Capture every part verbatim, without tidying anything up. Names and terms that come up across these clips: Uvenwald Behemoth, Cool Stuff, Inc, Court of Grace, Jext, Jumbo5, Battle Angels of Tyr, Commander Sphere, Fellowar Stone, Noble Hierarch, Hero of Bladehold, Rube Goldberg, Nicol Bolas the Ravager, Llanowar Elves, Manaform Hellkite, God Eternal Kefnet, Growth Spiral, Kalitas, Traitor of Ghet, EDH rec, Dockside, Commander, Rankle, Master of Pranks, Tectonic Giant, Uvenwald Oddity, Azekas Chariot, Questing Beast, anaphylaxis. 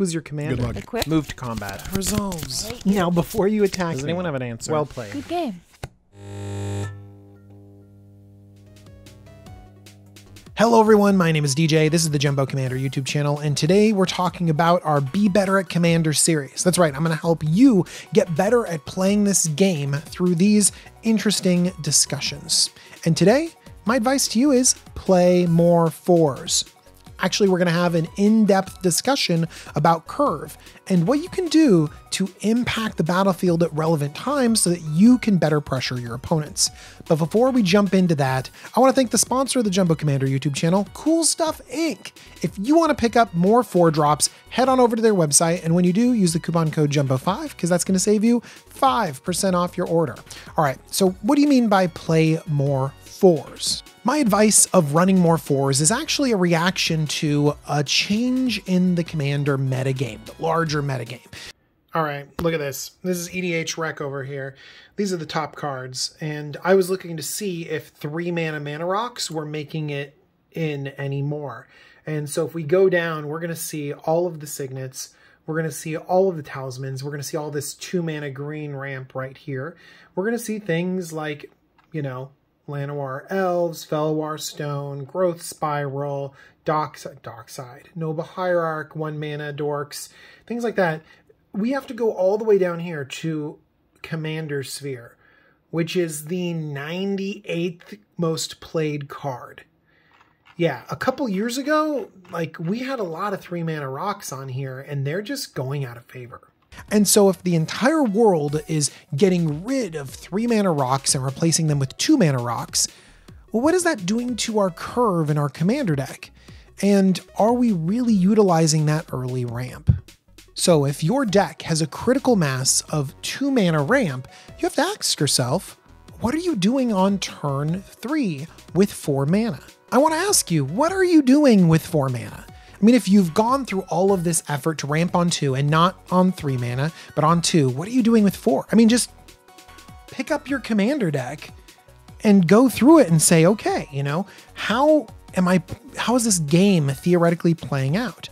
Who's your commander? Good luck. Equip. Move to combat. Resolves. Right. Now, before you attack, does anyone me, have an answer? Well played. Good game. Hello everyone, my name is D J, this is the Jumbo Commander YouTube channel, and today we're talking about our Be Better at Commander series. That's right, I'm going to help you get better at playing this game through these interesting discussions. And today, my advice to you is play more fours. Actually, we're going to have an in-depth discussion about curve and what you can do to impact the battlefield at relevant times so that you can better pressure your opponents. But before we jump into that, I want to thank the sponsor of the Jumbo Commander YouTube channel, Cool Stuff, Incorporated. If you want to pick up more four drops, head on over to their website, and when you do, use the coupon code Jumbo five, because that's going to save you five percent off your order. All right, so what do you mean by play more fours? My advice of running more fours is actually a reaction to a change in the Commander metagame, the larger metagame. All right, look at this. This is E D H rec over here. These are the top cards, and I was looking to see if three mana mana rocks were making it in anymore. And so if we go down, we're going to see all of the signets. We're going to see all of the talismans. We're going to see all this two mana green ramp right here. We're going to see things like, you know, Llanowar Elves, Fellowar Stone, Growth Spiral, Dockside, Dockside, Noble Hierarch, one mana dorks, things like that. We have to go all the way down here to Commander Sphere, which is the ninety-eighth most played card. Yeah, a couple years ago, like, we had a lot of three mana rocks on here, and they're just going out of favor. And so if the entire world is getting rid of three mana rocks and replacing them with two mana rocks, well, what is that doing to our curve in our commander deck? And are we really utilizing that early ramp? So if your deck has a critical mass of two mana ramp, you have to ask yourself, what are you doing on turn three with four mana? I want to ask you, what are you doing with four mana? I mean, if you've gone through all of this effort to ramp on two and not on three mana, but on two, what are you doing with four? I mean, just pick up your commander deck and go through it and say, okay, you know, how am I, how is this game theoretically playing out?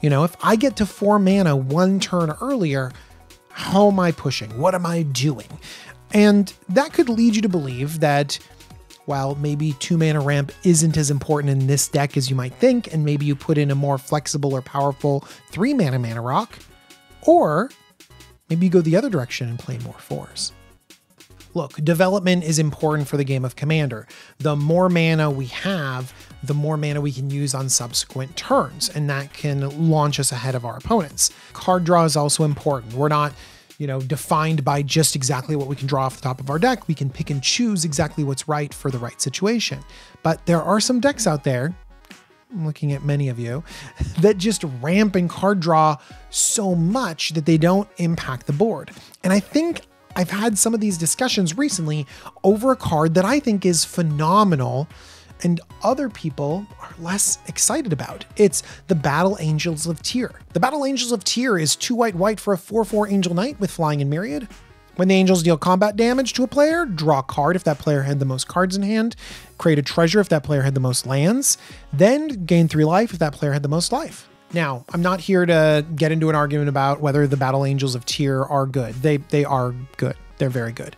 You know, if I get to four mana one turn earlier, how am I pushing? What am I doing? And that could lead you to believe that, well, maybe two mana ramp isn't as important in this deck as you might think, and maybe you put in a more flexible or powerful three mana mana rock, or maybe you go the other direction and play more fours. Look, development is important for the game of Commander. The more mana we have, the more mana we can use on subsequent turns, and that can launch us ahead of our opponents. Card draw is also important. We're not, you know, defined by just exactly what we can draw off the top of our deck. We can pick and choose exactly what's right for the right situation. But there are some decks out there, I'm looking at many of you, that just ramp and card draw so much that they don't impact the board. And I think I've had some of these discussions recently over a card that I think is phenomenal and other people are less excited about. It's the Battle Angels of Tyr. The Battle Angels of Tyr is two white white for a four four Angel Knight with flying and myriad. When the angels deal combat damage to a player, draw a card if that player had the most cards in hand, create a treasure if that player had the most lands, then gain three life if that player had the most life. Now, I'm not here to get into an argument about whether the Battle Angels of Tyr are good. They, they are good. They're very good.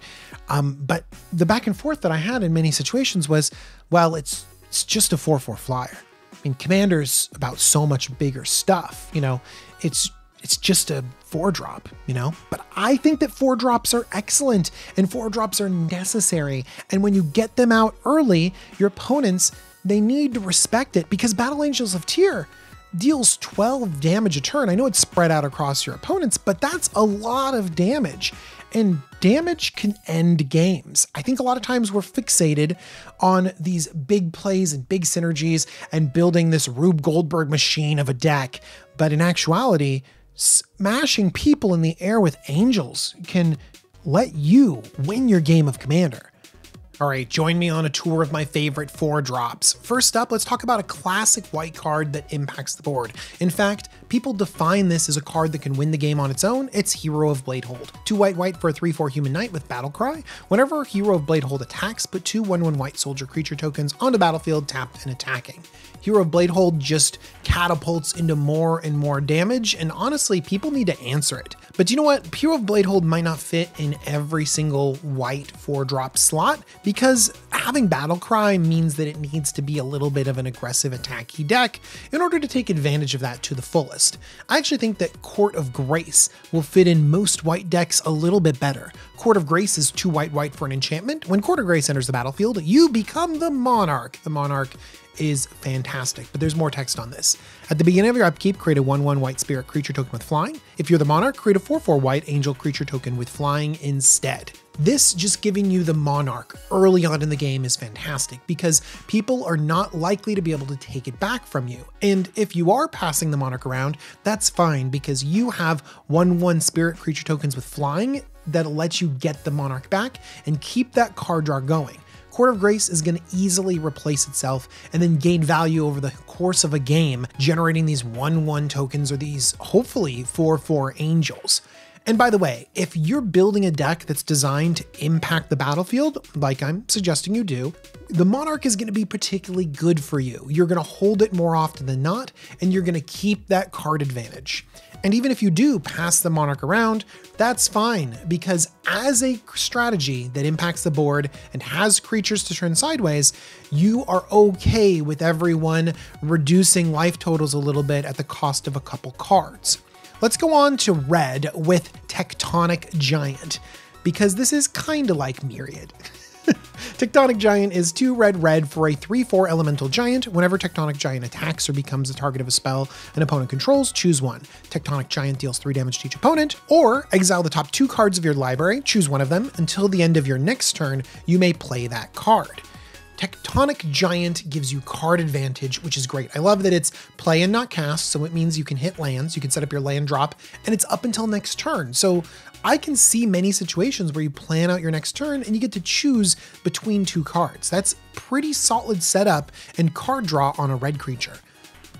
Um, but the back and forth that I had in many situations was, well, it's it's just a four four flyer. I mean, Commander's about so much bigger stuff, you know, it's it's just a four drop, you know, but I think that four drops are excellent and four drops are necessary. And when you get them out early, your opponents, they need to respect it because Battle Angels of Tyr deals twelve damage a turn. I know it's spread out across your opponents, but that's a lot of damage. And damage can end games. I think a lot of times we're fixated on these big plays and big synergies and building this Rube Goldberg machine of a deck. But in actuality, smashing people in the air with angels can let you win your game of Commander. All right, join me on a tour of my favorite four drops. First up, let's talk about a classic white card that impacts the board. In fact, people define this as a card that can win the game on its own. It's Hero of Bladehold. Two white white for a three four human knight with battle cry. Whenever Hero of Bladehold attacks, put two one one white soldier creature tokens onto battlefield tapped and attacking. Hero of Bladehold just catapults into more and more damage, and honestly, people need to answer it. But you know what? Hero of Bladehold might not fit in every single white four drop slot, because having battle cry means that it needs to be a little bit of an aggressive attacky deck in order to take advantage of that to the fullest. I actually think that Court of Grace will fit in most white decks a little bit better. Court of Grace is two white white for an enchantment. When Court of Grace enters the battlefield, you become the Monarch. The Monarch is fantastic, but there's more text on this. At the beginning of your upkeep, create a one one white spirit creature token with flying. If you're the Monarch, create a four four white angel creature token with flying instead. This just giving you the Monarch early on in the game is fantastic because people are not likely to be able to take it back from you. And if you are passing the Monarch around, that's fine because you have one one spirit creature tokens with flying that'll let you get the Monarch back and keep that card draw going. Court of Grace is going to easily replace itself and then gain value over the course of a game, generating these one one tokens or these hopefully four four angels. And by the way, if you're building a deck that's designed to impact the battlefield, like I'm suggesting you do, the Monarch is going to be particularly good for you. You're going to hold it more often than not, and you're going to keep that card advantage. And even if you do pass the Monarch around, that's fine, because as a strategy that impacts the board and has creatures to turn sideways, you are okay with everyone reducing life totals a little bit at the cost of a couple cards. Let's go on to red with Tectonic Giant, because this is kind of like Myriad. Tectonic Giant is two red red for a three four elemental giant. Whenever Tectonic Giant attacks or becomes the target of a spell an opponent controls, choose one. Tectonic Giant deals three damage to each opponent, or exile the top two cards of your library, choose one of them. Until the end of your next turn, you may play that card. Tectonic Giant gives you card advantage, which is great. I love that it's play and not cast, so it means you can hit lands, you can set up your land drop, and it's up until next turn. So I can see many situations where you plan out your next turn and you get to choose between two cards. That's pretty solid setup and card draw on a red creature.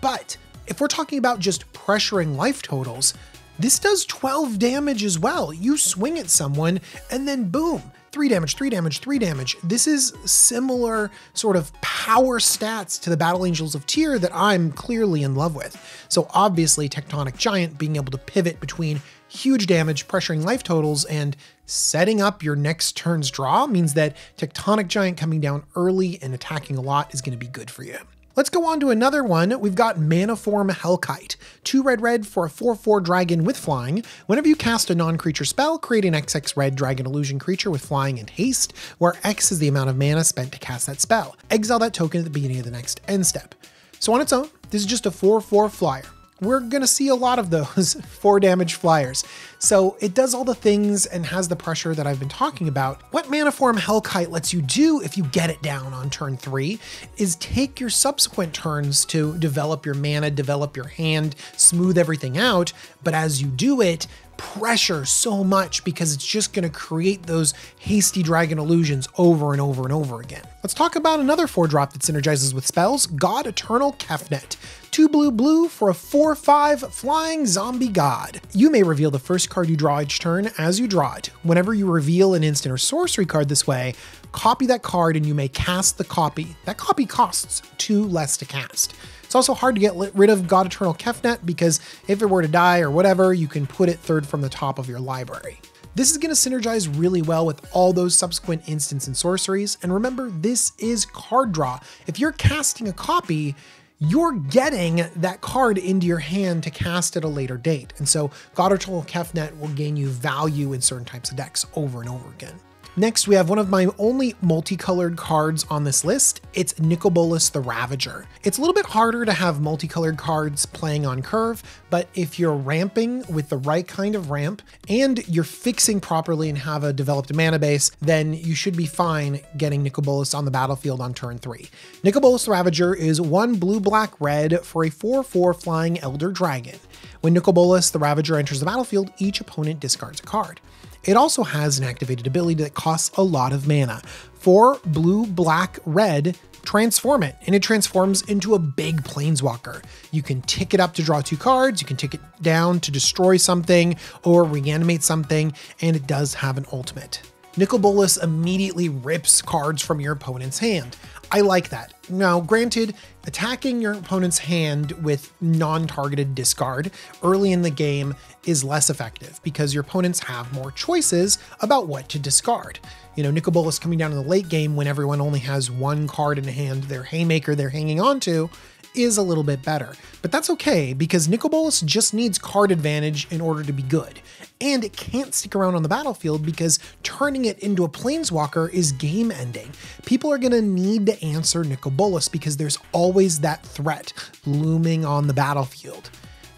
But if we're talking about just pressuring life totals, this does twelve damage as well. You swing at someone and then boom, three damage, three damage, three damage. This is similar sort of power stats to the Battle Angels of Tyr that I'm clearly in love with. So obviously Tectonic Giant being able to pivot between huge damage, pressuring life totals, and setting up your next turn's draw means that Tectonic Giant coming down early and attacking a lot is going to be good for you. Let's go on to another one. We've got Manaform Hellkite. Two red red for a four four dragon with flying. Whenever you cast a non-creature spell, create an X X red dragon illusion creature with flying and haste, where X is the amount of mana spent to cast that spell. Exile that token at the beginning of the next end step. So on its own, this is just a four four flyer. We're gonna see a lot of those four damage flyers. So it does all the things and has the pressure that I've been talking about. What Manaform Hellkite lets you do if you get it down on turn three is take your subsequent turns to develop your mana, develop your hand, smooth everything out. But as you do it, pressure so much because it's just going to create those hasty dragon illusions over and over and over again. Let's talk about another four drop that synergizes with spells, God Eternal Kefnet. Two blue blue for a four five flying zombie god. You may reveal the first card you draw each turn as you draw it. Whenever you reveal an instant or sorcery card this way, copy that card and you may cast the copy. That copy costs two less to cast. It's also hard to get rid of God Eternal Kefnet because if it were to die or whatever, you can put it third from the top of your library. This is going to synergize really well with all those subsequent instants and sorceries. And remember, this is card draw. If you're casting a copy, you're getting that card into your hand to cast at a later date. And so God Eternal Kefnet will gain you value in certain types of decks over and over again. Next, we have one of my only multicolored cards on this list. It's Nicol Bolas the Ravager. It's a little bit harder to have multicolored cards playing on curve, but if you're ramping with the right kind of ramp and you're fixing properly and have a developed mana base, then you should be fine getting Nicol Bolas on the battlefield on turn three. Nicol Bolas the Ravager is one blue, black, red for a four four flying elder dragon. When Nicol Bolas the Ravager enters the battlefield, each opponent discards a card. It also has an activated ability that costs a lot of mana. For blue, black, red, transform it, and it transforms into a big planeswalker. You can tick it up to draw two cards, you can tick it down to destroy something or reanimate something, and it does have an ultimate. Nicol Bolas immediately rips cards from your opponent's hand. I like that. Now, granted, attacking your opponent's hand with non-targeted discard early in the game is less effective because your opponents have more choices about what to discard. You know, Nicol Bolas coming down in the late game when everyone only has one card in hand, their haymaker they're hanging on to, is a little bit better. But that's okay because Nicol Bolas just needs card advantage in order to be good. And it can't stick around on the battlefield because turning it into a planeswalker is game ending. People are gonna need to answer Nicol Bolas because there's always that threat looming on the battlefield.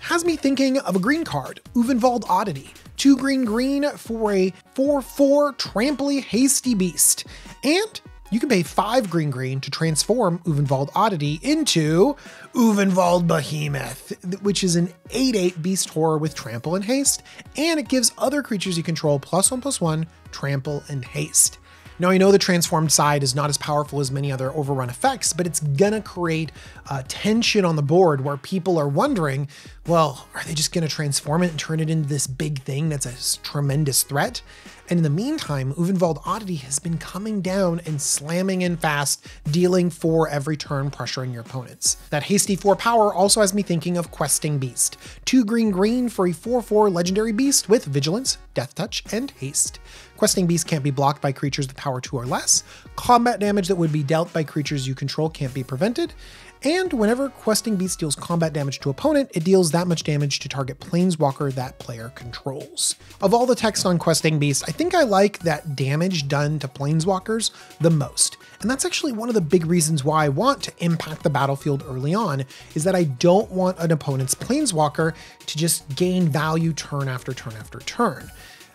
Has me thinking of a green card, Uvenwald Oddity. Two green green for a four four tramply hasty beast. And you can pay five green green to transform Uvenwald Oddity into Uvenwald Behemoth, which is an eight eight beast horror with trample and haste, and it gives other creatures you control plus one plus one trample and haste. Now, I know the transformed side is not as powerful as many other overrun effects, but it's gonna create uh, tension on the board where people are wondering, well, are they just gonna transform it and turn it into this big thing that's a tremendous threat? And in the meantime, Uvenwald Oddity has been coming down and slamming in fast, dealing four every turn, pressuring your opponents. That hasty four power also has me thinking of Questing Beast. Two green green for a four four legendary beast with vigilance, death touch, and haste. Questing Beast can't be blocked by creatures with power two or less. Combat damage that would be dealt by creatures you control can't be prevented. And whenever Questing Beast deals combat damage to opponent, it deals that much damage to target planeswalker that player controls. Of all the text on Questing Beast, I think I like that damage done to planeswalkers the most. And that's actually one of the big reasons why I want to impact the battlefield early on, is that I don't want an opponent's planeswalker to just gain value turn after turn after turn.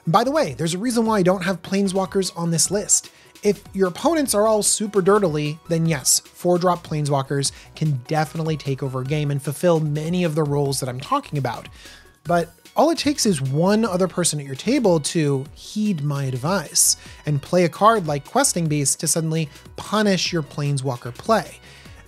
And by the way, there's a reason why I don't have planeswalkers on this list. If your opponents are all super dirtily, then yes, four-drop planeswalkers can definitely take over a game and fulfill many of the roles that I'm talking about. But all it takes is one other person at your table to heed my advice and play a card like Questing Beast to suddenly punish your planeswalker play.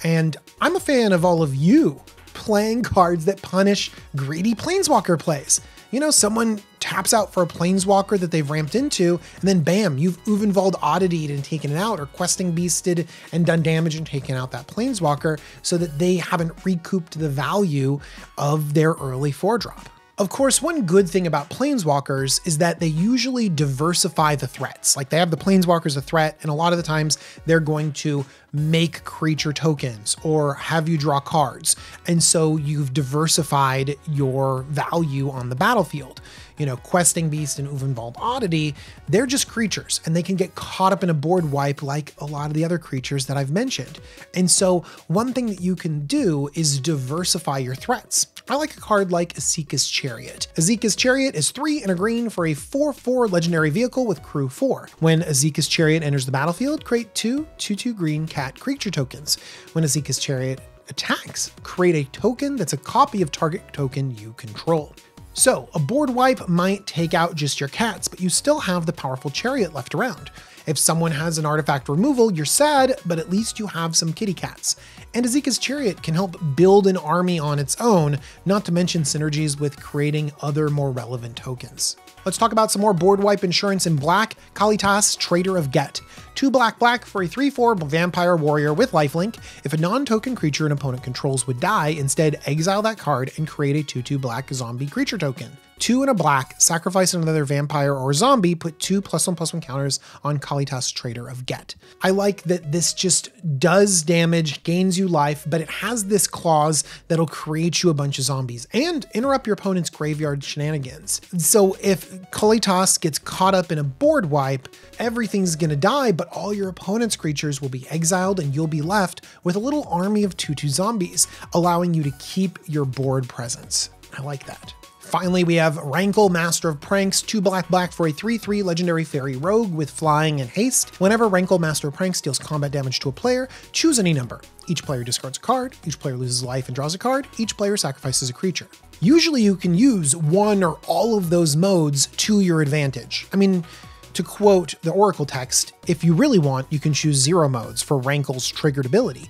And I'm a fan of all of you playing cards that punish greedy planeswalker plays. You know, someone taps out for a planeswalker that they've ramped into, and then bam, you've Uvenwald Oddity'd and taken it out, or Questing Beasted and done damage and taken out that planeswalker so that they haven't recouped the value of their early four-drop. Of course, one good thing about planeswalkers is that they usually diversify the threats. Like, they have the planeswalkers a threat, and a lot of the times they're going to make creature tokens or have you draw cards. And so you've diversified your value on the battlefield. You know, Questing Beast and Uvenwald Oddity, they're just creatures and they can get caught up in a board wipe like a lot of the other creatures that I've mentioned. And so one thing that you can do is diversify your threats. I like a card like Azekas Chariot. Azekas Chariot is three and a green for a four four legendary vehicle with crew four. When Azekas Chariot enters the battlefield, create two two two green cat creature tokens. When Azekas Chariot attacks, create a token that's a copy of target token you control. So a board wipe might take out just your cats, but you still have the powerful chariot left around. If someone has an artifact removal, you're sad, but at least you have some kitty cats. And Azekas Chariot can help build an army on its own, not to mention synergies with creating other more relevant tokens. Let's talk about some more board wipe insurance in black. Kalitas, Traitor of Ghet. Two black black for a three four vampire warrior with lifelink. If a non-token creature an opponent controls would die, instead exile that card and create a two two black zombie creature token. Two and a black, sacrifice another vampire or zombie, put two plus one plus one counters on Kalitas, Traitor of Ghet. I like that this just does damage, gains you life, but it has this clause that'll create you a bunch of zombies and interrupt your opponent's graveyard shenanigans. So if Kalitas gets caught up in a board wipe, everything's gonna die, but all your opponent's creatures will be exiled and you'll be left with a little army of two two zombies, allowing you to keep your board presence. I like that. Finally, we have Rankle, Master of Pranks, two black black for a three three legendary fairy rogue with flying and haste. Whenever Rankle, Master of Pranks deals combat damage to a player, choose any number. Each player discards a card, each player loses life and draws a card, each player sacrifices a creature. Usually you can use one or all of those modes to your advantage. I mean, to quote the Oracle text, if you really want, you can choose zero modes for Rankle's triggered ability,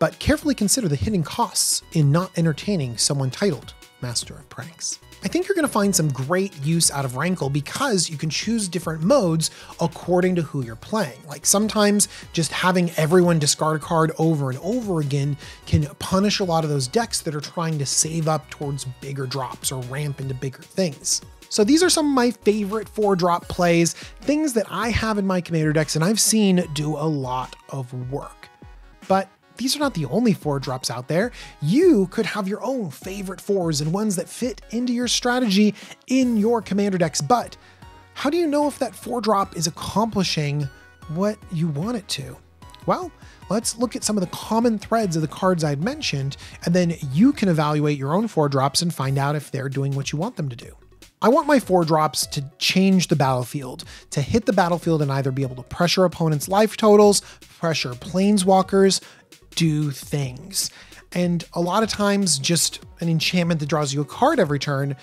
but carefully consider the hidden costs in not entertaining someone titled Master of Pranks. I think you're going to find some great use out of Rankle because you can choose different modes according to who you're playing. Like sometimes just having everyone discard a card over and over again can punish a lot of those decks that are trying to save up towards bigger drops or ramp into bigger things. So these are some of my favorite four drop plays, things that I have in my Commander decks and I've seen do a lot of work. But these are not the only four drops out there. You could have your own favorite fours and ones that fit into your strategy in your Commander decks, but how do you know if that four drop is accomplishing what you want it to? Well, let's look at some of the common threads of the cards I'd mentioned, and then you can evaluate your own four drops and find out if they're doing what you want them to do. I want my four drops to change the battlefield, to hit the battlefield and either be able to pressure opponents' life totals, pressure planeswalkers, do things. And a lot of times just an enchantment that draws you a card every turn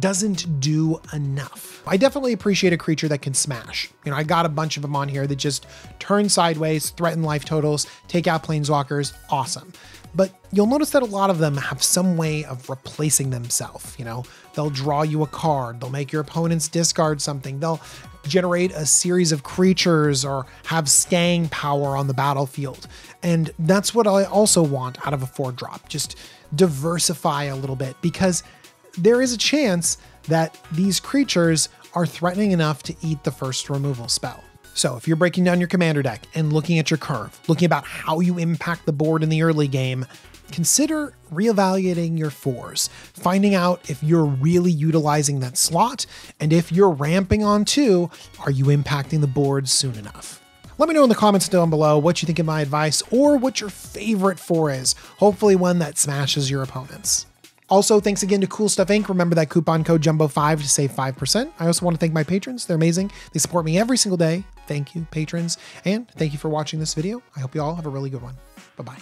doesn't do enough. I definitely appreciate a creature that can smash. You know, I got a bunch of them on here that just turn sideways, threaten life totals, take out planeswalkers, awesome. But you'll notice that a lot of them have some way of replacing themselves. You know, they'll draw you a card, they'll make your opponents discard something, they'll generate a series of creatures or have staying power on the battlefield. And that's what I also want out of a four drop, just diversify a little bit, because there is a chance that these creatures are threatening enough to eat the first removal spell. So if you're breaking down your Commander deck and looking at your curve, looking about how you impact the board in the early game, consider reevaluating your fours, finding out if you're really utilizing that slot, and if you're ramping on two, are you impacting the board soon enough? Let me know in the comments down below what you think of my advice or what your favorite four is, hopefully one that smashes your opponents. Also, thanks again to Cool Stuff, Incorporated. Remember that coupon code Jumbo five to save five percent. I also want to thank my patrons. They're amazing. They support me every single day. Thank you, patrons. And thank you for watching this video. I hope you all have a really good one. Bye-bye.